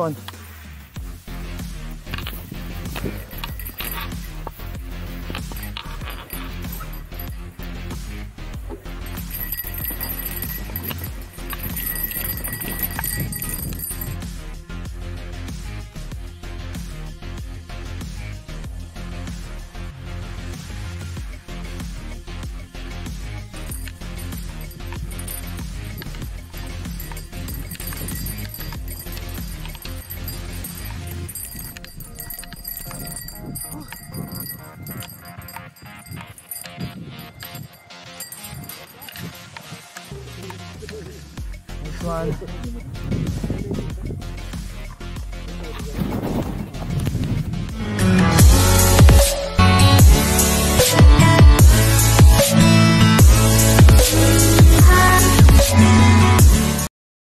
one. One.